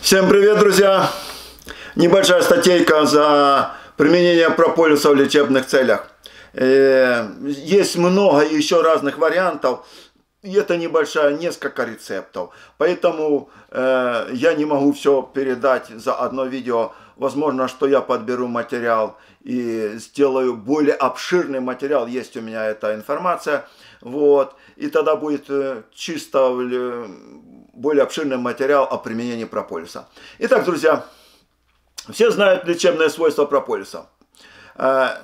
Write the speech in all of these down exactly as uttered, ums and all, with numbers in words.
Всем привет, друзья! Небольшая статейка за применение прополюса в лечебных целях. Есть много еще разных вариантов. И это небольшая, несколько рецептов. Поэтому э, я не могу все передать за одно видео. Возможно, что я подберу материал и сделаю более обширный материал. Есть у меня эта информация. Вот. И тогда будет э, чисто э, более обширный материал о применении прополиса. Итак, друзья, все знают лечебные свойства прополиса. Э,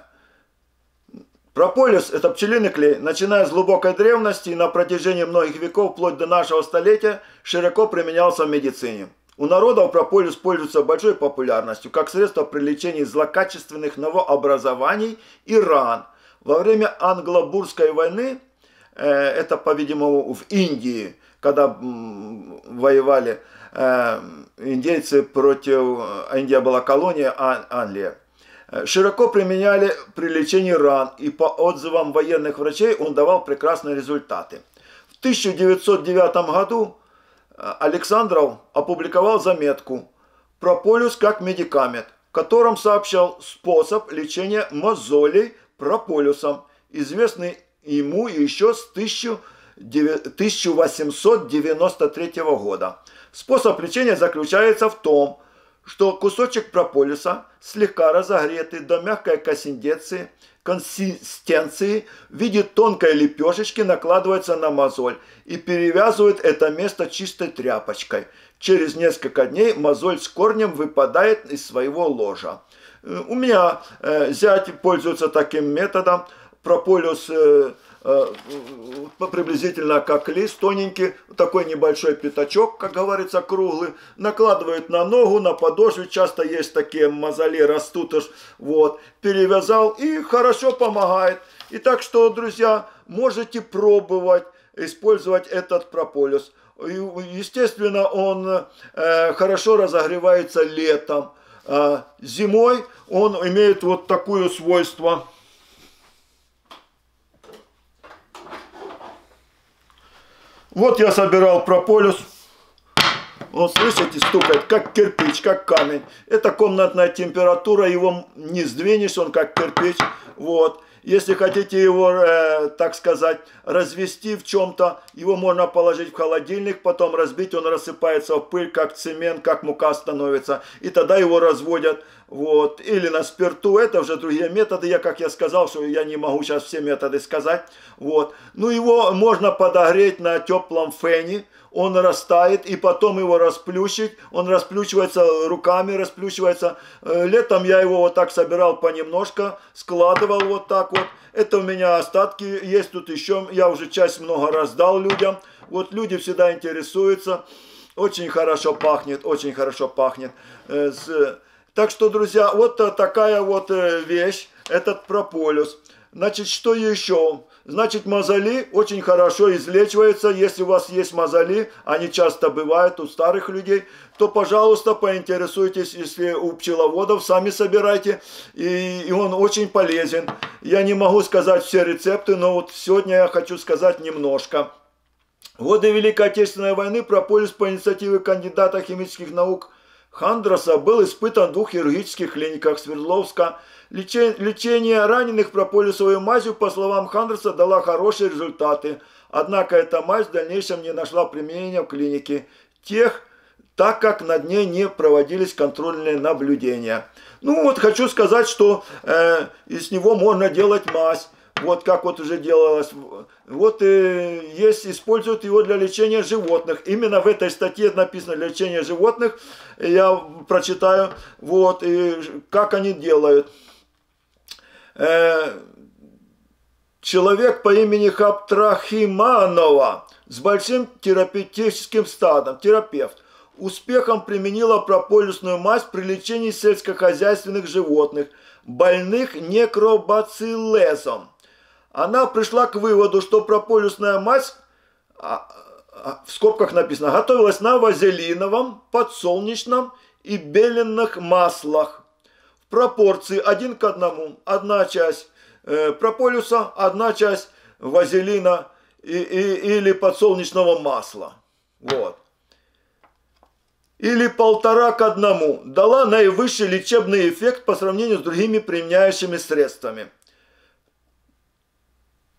Прополис – это пчелиный клей, начиная с глубокой древности и на протяжении многих веков, вплоть до нашего столетия, широко применялся в медицине. У народов прополис пользуется большой популярностью, как средство при лечении злокачественных новообразований и ран. Во время англо-бурской войны, э, это, по-видимому, в Индии, когда м, воевали э, индейцы против, Индия была колония, а Англия. Широко применяли при лечении ран, и по отзывам военных врачей он давал прекрасные результаты. В тысяча девятьсот девятом году Александров опубликовал заметку «Прополюс как медикамент», в котором сообщал способ лечения мозолей прополюсом, известный ему еще с тысяча восемьсот девяносто третьего года. Способ лечения заключается в том, что кусочек прополиса, слегка разогретый до мягкой консистенции, консистенции в виде тонкой лепешечки, накладывается на мозоль и перевязывает это место чистой тряпочкой. Через несколько дней мозоль с корнем выпадает из своего ложа. У меня э, зять пользуется таким методом. Прополюс э, э, приблизительно как лист, тоненький, такой небольшой пятачок, как говорится, круглый, накладывают на ногу, на подошве, часто есть такие мозоли, растут, вот, перевязал и хорошо помогает. И так что, друзья, можете пробовать использовать этот прополюс. Естественно, он э, хорошо разогревается летом, э, зимой он имеет вот такое свойство. Вот я собирал прополюс, вот слышите, стукает, как кирпич, как камень. Это комнатная температура, его не сдвинешь, он как кирпич. Вот. Если хотите его, э, так сказать, развести в чем-то, его можно положить в холодильник, потом разбить, он рассыпается в пыль, как цемент, как мука становится, и тогда его разводят. Вот. Или на спирту, это уже другие методы, я, как я сказал, что я не могу сейчас все методы сказать. Вот. Ну, его можно подогреть на теплом фене, он растает, и потом его расплющить, он расплющивается руками, расплющивается. Летом я его вот так собирал понемножко, складывал вот так вот. Это у меня остатки есть, тут еще, я уже часть много раздал людям. Вот люди всегда интересуются, очень хорошо пахнет, очень хорошо пахнет. Так что, друзья, вот такая вот вещь, этот прополюс. Значит, что еще? Значит, мозоли очень хорошо излечиваются. Если у вас есть мозоли, они часто бывают у старых людей, то, пожалуйста, поинтересуйтесь, если у пчеловодов, сами собирайте. И, и он очень полезен. Я не могу сказать все рецепты, но вот сегодня я хочу сказать немножко. В годы Великой Отечественной войны прополис по инициативе кандидата химических наук Хандроса был испытан в двух хирургических клиниках Свердловска. Лечение раненых прополисовой мазью, по словам Хандроса, дало хорошие результаты. Однако эта мазь в дальнейшем не нашла применения в клинике, тех, так как над ней не проводились контрольные наблюдения. Ну вот хочу сказать, что э, из него можно делать мазь. Вот как вот уже делалось. Вот и есть, используют его для лечения животных. Именно в этой статье написано «Лечение животных». Я прочитаю, вот, и как они делают. Э, человек по имени Хабтрахиманова с большим терапевтическим стадом, терапевт, успехом применила прополисную мазь при лечении сельскохозяйственных животных, больных некробациллезом. Она пришла к выводу, что прополисная мазь, в скобках написано, готовилась на вазелиновом, подсолнечном и беленных маслах в пропорции один к одному. Одна часть э, прополиса, одна часть вазелина и, и, или подсолнечного масла. Вот. или полтора к одному дала наивысший лечебный эффект по сравнению с другими применяющими средствами.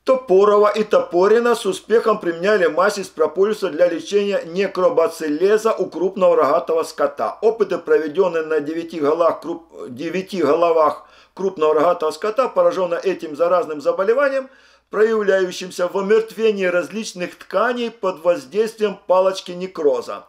Топорова и Топорина с успехом применяли мазь из прополюса для лечения некробациллеза у крупного рогатого скота. Опыты, проведенные на девяти головах крупного рогатого скота, пораженного этим заразным заболеванием, проявляющимся в омертвении различных тканей под воздействием палочки некроза,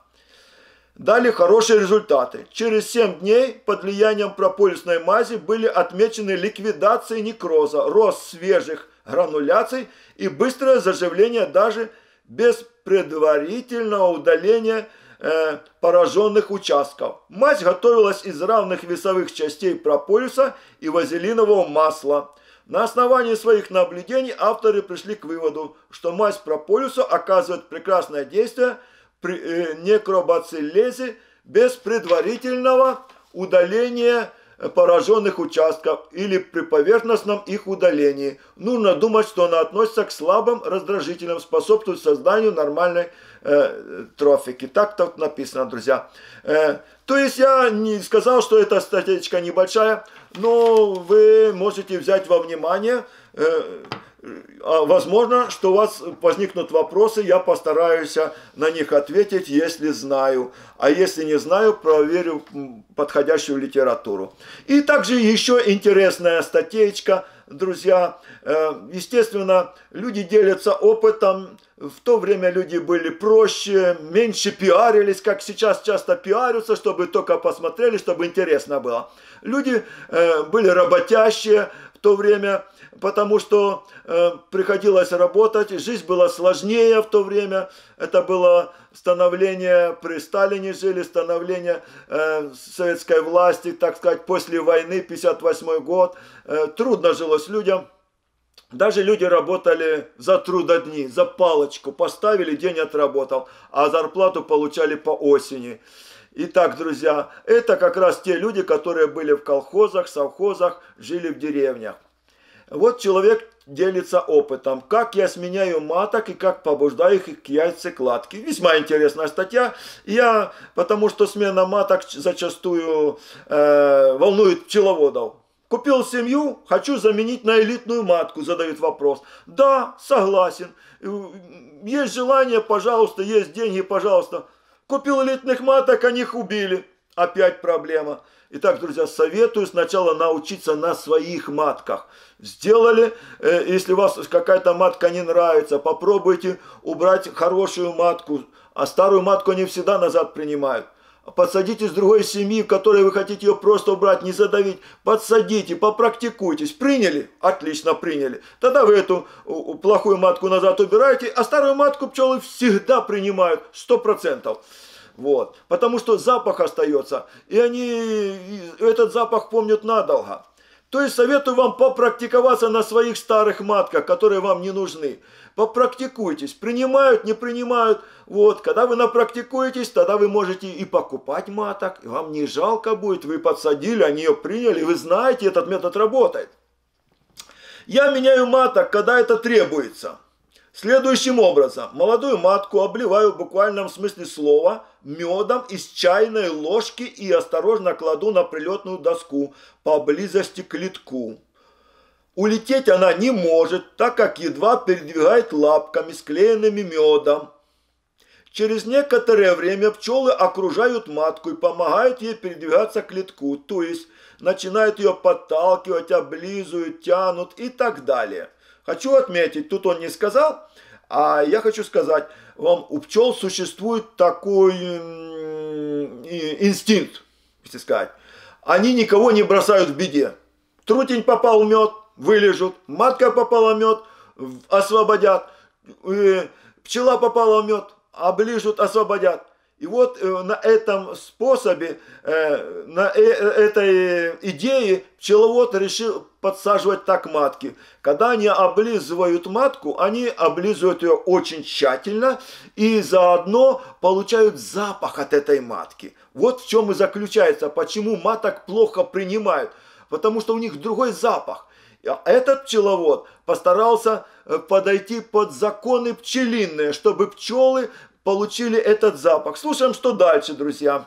дали хорошие результаты. Через семь дней под влиянием прополисной мази были отмечены ликвидации некроза, рост свежих грануляций и быстрое заживление даже без предварительного удаления э, пораженных участков. Мазь готовилась из равных весовых частей прополиса и вазелинового масла. На основании своих наблюдений авторы пришли к выводу, что мазь прополиса оказывает прекрасное действие при э, некробациллезе без предварительного удаления пораженных участков или при поверхностном их удалении. Нужно думать, что она относится к слабым раздражителям, способствует созданию нормальной э, трофики. Так тут написано, друзья. Э, то есть я не сказал, что эта статьечка небольшая, но вы можете взять во внимание. Э, возможно, что у вас возникнут вопросы, я постараюсь на них ответить, если знаю. А если не знаю, проверю подходящую литературу. И также еще интересная статейка, друзья. Естественно, люди делятся опытом. В то время люди были проще, меньше пиарились, как сейчас часто пиарятся, чтобы только посмотрели, чтобы интересно было. Люди были работящие в то время, потому что э, приходилось работать, жизнь была сложнее в то время, это было становление, при Сталине жили, становление э, советской власти, так сказать, после войны, пятьдесят восьмой год, э, трудно жилось людям. Даже люди работали за трудодни, за палочку, поставили, день отработал, а зарплату получали по осени. Итак, друзья, это как раз те люди, которые были в колхозах, совхозах, жили в деревнях. Вот человек делится опытом, как я сменяю маток и как побуждаю их к яйцекладке. Весьма интересная статья, я, потому что смена маток зачастую э, волнует пчеловодов. Купил семью, хочу заменить на элитную матку, задают вопрос. Да, согласен, есть желание, пожалуйста, есть деньги, пожалуйста. Купил элитных маток, они их убили. Опять проблема. Итак, друзья, советую сначала научиться на своих матках. Сделали, если вас какая-то матка не нравится, попробуйте убрать хорошую матку, а старую матку не всегда назад принимают. Подсадите с другой семьи, в которой вы хотите ее просто убрать, не задавить. Подсадите, попрактикуйтесь. Приняли? Отлично, приняли. Тогда вы эту плохую матку назад убираете, а старую матку пчелы всегда принимают, сто процентов. Вот. Потому что запах остается, и они этот запах помнят надолго. То есть советую вам попрактиковаться на своих старых матках, которые вам не нужны. Попрактикуйтесь, принимают, не принимают. Вот, когда вы напрактикуетесь, тогда вы можете и покупать маток, и вам не жалко будет, вы подсадили, они ее приняли, вы знаете, этот метод работает. Я меняю маток, когда это требуется. Следующим образом, молодую матку обливаю в буквальном смысле слова медом из чайной ложки и осторожно кладу на прилетную доску поблизости к литку. Улететь она не может, так как едва передвигает лапками, склеенными медом. Через некоторое время пчелы окружают матку и помогают ей передвигаться к литку, то есть начинают ее подталкивать, облизывают, тянут и так далее. Хочу отметить, тут он не сказал, а я хочу сказать, вам у пчел существует такой инстинкт, если сказать. Они никого не бросают в беде. Трутень попал в мед, вылежут, матка попала в мед, освободят, пчела попала в мед, оближут, освободят. И вот на этом способе, на этой идее пчеловод решил подсаживать так матки. Когда они облизывают матку, они облизывают ее очень тщательно и заодно получают запах от этой матки. Вот в чем и заключается, почему маток плохо принимают. Потому что у них другой запах. Этот пчеловод постарался подойти под законы пчелиные, чтобы пчелы получили этот запах. Слушаем, что дальше, друзья.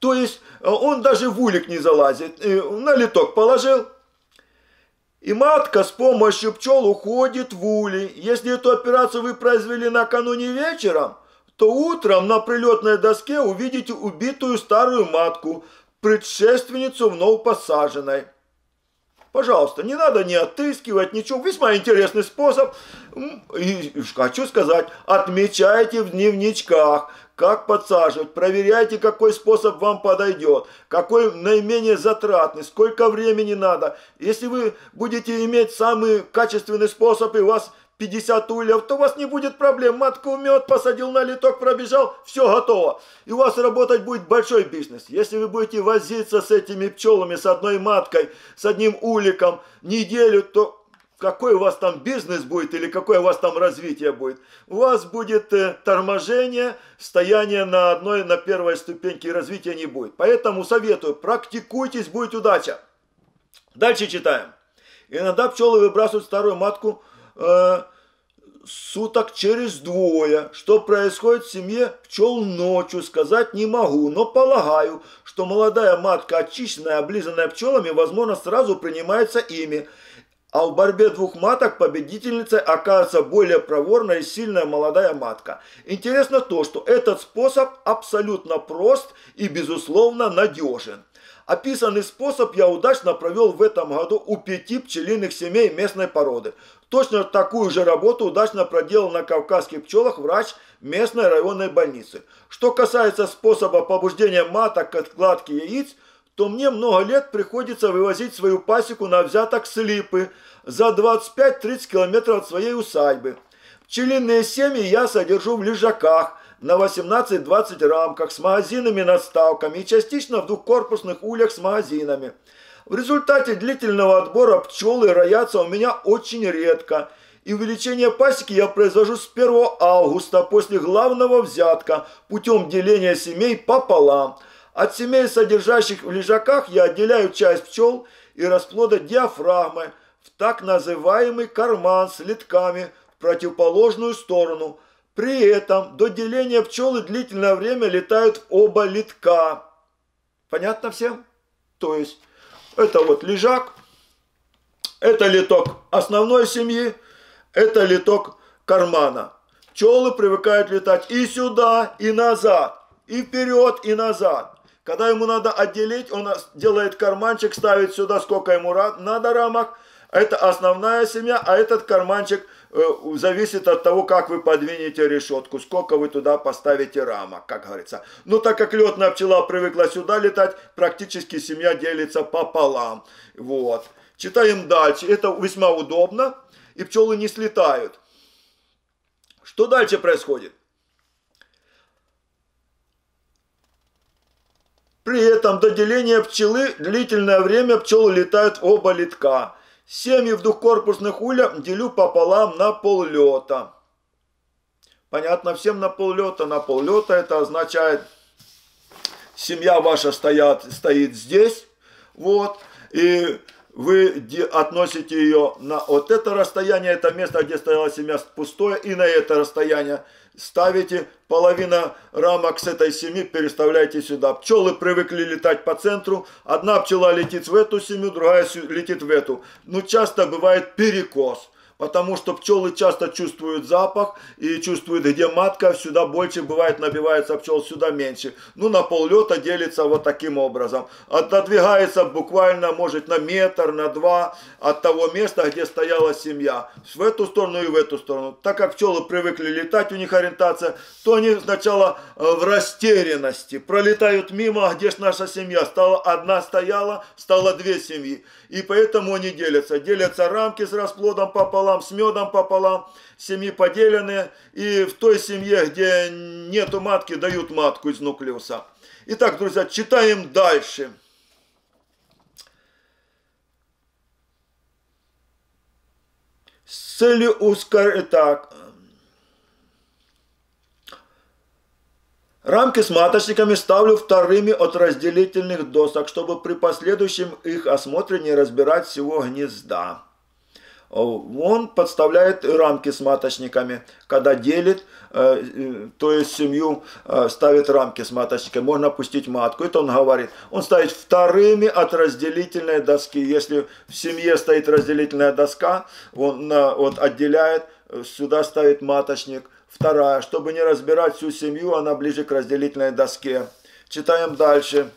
То есть он даже в улик не залазит, на литок положил. И матка с помощью пчел уходит в улей. Если эту операцию вы произвели накануне вечером, то утром на прилетной доске увидите убитую старую матку, предшественницу вновь посаженной. Пожалуйста, не надо не отыскивать, ничего. Весьма интересный способ. И хочу сказать, отмечайте в дневничках, как подсаживать. Проверяйте, какой способ вам подойдет, какой наименее затратный, сколько времени надо. Если вы будете иметь самый качественный способ и у вас пятьдесят ульев, то у вас не будет проблем. Матку в мед посадил, на литок пробежал, все готово. И у вас работать будет большой бизнес. Если вы будете возиться с этими пчелами, с одной маткой, с одним уликом неделю, то какой у вас там бизнес будет или какое у вас там развитие будет? У вас будет э, торможение, стояние на одной, на первой ступеньке, развития не будет. Поэтому советую, практикуйтесь, будет удача. Дальше читаем. Иногда пчелы выбрасывают старую матку суток через двое. Что происходит в семье пчел ночью, сказать не могу, но полагаю, что молодая матка, очищенная, облизанная пчелами, возможно, сразу принимается ими. А в борьбе двух маток победительницей оказывается более проворная и сильная молодая матка. Интересно то, что этот способ абсолютно прост и, безусловно, надежен. Описанный способ я удачно провел в этом году у пяти пчелиных семей местной породы. Точно такую же работу удачно проделал на кавказских пчелах врач местной районной больницы. Что касается способа побуждения маток к откладке яиц, то мне много лет приходится вывозить свою пасеку на взяток с Липы за двадцать пять-тридцать километров от своей усадьбы. Пчелиные семьи я содержу в лежаках на восемнадцать-двадцать рамках с магазинами и надставками и частично в двухкорпусных ульях с магазинами. В результате длительного отбора пчелы роятся у меня очень редко. И увеличение пасеки я произвожу с первого августа после главного взятка путем деления семей пополам. От семей, содержащих в лежаках, я отделяю часть пчел и расплода диафрагмы в так называемый карман с литками в противоположную сторону. При этом до деления пчелы длительное время летают в оба литка. Понятно всем? То есть это вот лежак, это литок основной семьи, это литок кармана. Пчелы привыкают летать и сюда, и назад, и вперед, и назад. Когда ему надо отделить, он делает карманчик, ставит сюда сколько ему надо рамок. Это основная семья, а этот карманчик э, зависит от того, как вы подвинете решетку, сколько вы туда поставите рамок, как говорится. Но так как летная пчела привыкла сюда летать, практически семья делится пополам. Вот. Читаем дальше. Это весьма удобно, и пчелы не слетают. Что дальше происходит? При этом до деления пчелы длительное время пчелы летают в оба литка. Семьи в двухкорпусных ульях делю пополам на поллета. Понятно всем на поллета. На поллета это означает, семья ваша стоят, стоит здесь. Вот. И вы относите ее на вот это расстояние. Это место, где стояла семья, пустое. И на это расстояние ставите половину рамок с этой семьи, переставляйте сюда. Пчелы привыкли летать по центру. Одна пчела летит в эту семью, другая летит в эту. Но часто бывает перекос, потому что пчелы часто чувствуют запах и чувствуют, где матка. Сюда больше бывает, набивается пчел, сюда меньше. Ну, на поллета делится вот таким образом. Отодвигается буквально, может, на метр, на два от того места, где стояла семья. В эту сторону и в эту сторону. Так как пчелы привыкли летать, у них ориентация, то они сначала в растерянности пролетают мимо, где же наша семья. Стала одна стояла, стало две семьи. И поэтому они делятся. Делятся рамки с расплодом пополам, с медом пополам, семьи поделены, и в той семье, где нету матки, дают матку из нуклеуса. Итак, друзья, читаем дальше. С целью ускорения... Так... Рамки с маточниками ставлю вторыми от разделительных досок, чтобы при последующем их осмотре не разбирать всего гнезда. он подставляет рамки с маточниками, когда делит, то есть семью ставит рамки с маточниками, можно пустить матку. Это он говорит, он ставит вторыми от разделительной доски. Если в семье стоит разделительная доска, он вот отделяет, сюда ставит маточник. Вторая, чтобы не разбирать всю семью, она ближе к разделительной доске. Читаем дальше.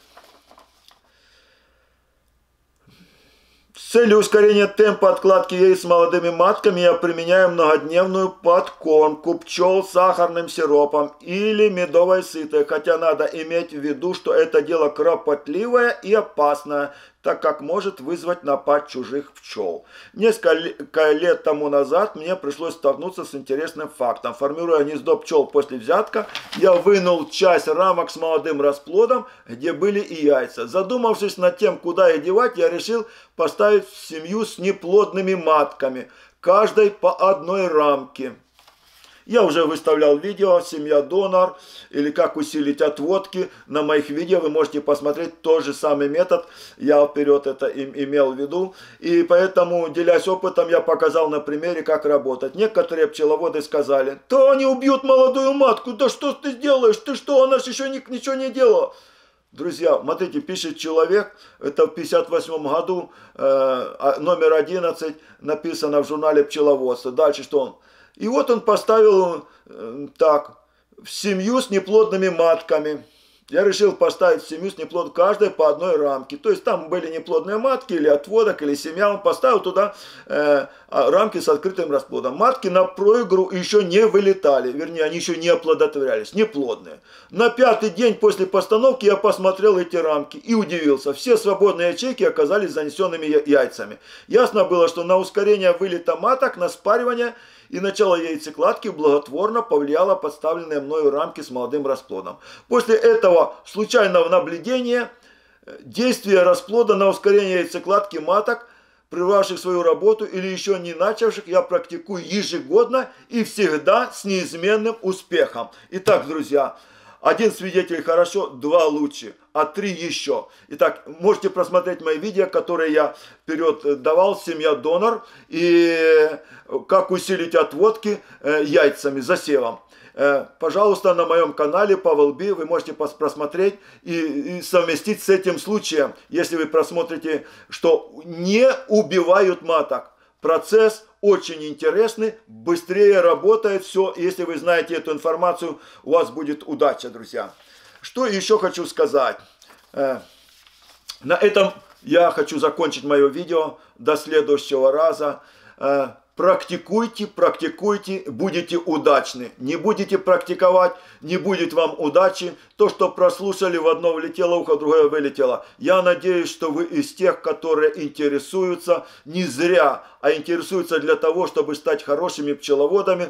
С целью ускорения темпа откладки яиц с молодыми матками я применяю многодневную подкормку пчел сахарным сиропом или медовой сытой, хотя надо иметь в виду, что это дело кропотливое и опасное, так как может вызвать напад чужих пчел. Несколько лет тому назад мне пришлось столкнуться с интересным фактом. Формируя гнездо пчел после взятка, я вынул часть рамок с молодым расплодом, где были и яйца. Задумавшись над тем, куда их девать, я решил поставить семью с неплодными матками, каждой по одной рамке. Я уже выставлял видео «Семья донор» или «Как усилить отводки». На моих видео вы можете посмотреть тот же самый метод. Я вперед это имел в виду. И поэтому, делясь опытом, я показал на примере, как работать. Некоторые пчеловоды сказали: «Да они убьют молодую матку, да что ты сделаешь? Ты что, она же еще ничего не делала». Друзья, смотрите, пишет человек, это в тысяча девятьсот пятьдесят восьмом году, э, номер одиннадцать, написано в журнале «Пчеловодство». Дальше что он? И вот он поставил э, так, в семью с неплодными матками. Я решил поставить в семью с неплодными, каждой по одной рамке. То есть там были неплодные матки, или отводок, или семья. Он поставил туда э, рамки с открытым расплодом. Матки на проигру еще не вылетали, вернее, они еще не оплодотворялись, неплодные. На пятый день после постановки я посмотрел эти рамки и удивился. Все свободные ячейки оказались занесенными яйцами. Ясно было, что на ускорение вылета маток, на спаривание и начало яйцекладки благотворно повлияло подставленные мною рамки с молодым расплодом. После этого случайного наблюдения действие расплода на ускорение яйцекладки маток, прервавших свою работу или еще не начавших, я практикую ежегодно и всегда с неизменным успехом. Итак, друзья, один свидетель хорошо, два лучше, а три еще. Итак, можете просмотреть мои видео, которые я вперед давал, «Семья донор» и «Как усилить отводки яйцами, засевом». Пожалуйста, на моем канале PavelBee вы можете просмотреть и, и совместить с этим случаем, если вы просмотрите, что не убивают маток. Процесс очень интересный, быстрее работает все. Если вы знаете эту информацию, у вас будет удача, друзья. Что еще хочу сказать. На этом я хочу закончить мое видео. До следующего раза. Практикуйте, практикуйте, будете удачны. Не будете практиковать, не будет вам удачи. То, что прослушали, в одно влетело ухо, другое вылетело. Я надеюсь, что вы из тех, которые интересуются не зря, а интересуются для того, чтобы стать хорошими пчеловодами.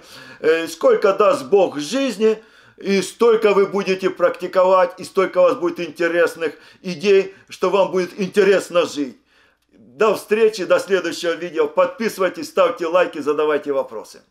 Сколько даст Бог жизни, и столько вы будете практиковать, и столько у вас будет интересных идей, что вам будет интересно жить. До встречи, до следующего видео. Подписывайтесь, ставьте лайки, задавайте вопросы.